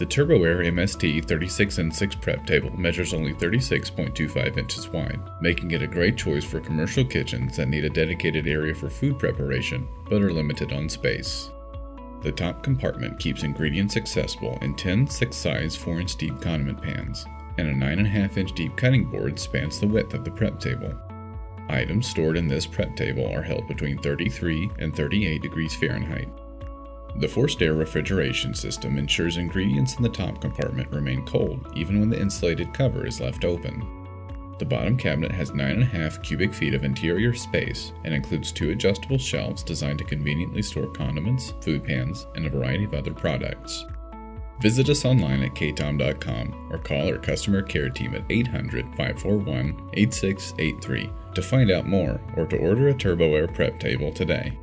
The Turbo Air MST 36-in-6 prep table measures only 36.25 inches wide, making it a great choice for commercial kitchens that need a dedicated area for food preparation but are limited on space. The top compartment keeps ingredients accessible in 10 6-size 4-inch deep condiment pans, and a 9.5-inch deep cutting board spans the width of the prep table. Items stored in this prep table are held between 33 and 38 degrees Fahrenheit. The forced air refrigeration system ensures ingredients in the top compartment remain cold even when the insulated cover is left open. The bottom cabinet has 9.5 cubic feet of interior space and includes 2 adjustable shelves designed to conveniently store condiments, food pans, and a variety of other products. Visit us online at katom.com or call our customer care team at 800-541-8683 to find out more or to order a Turbo Air prep table today.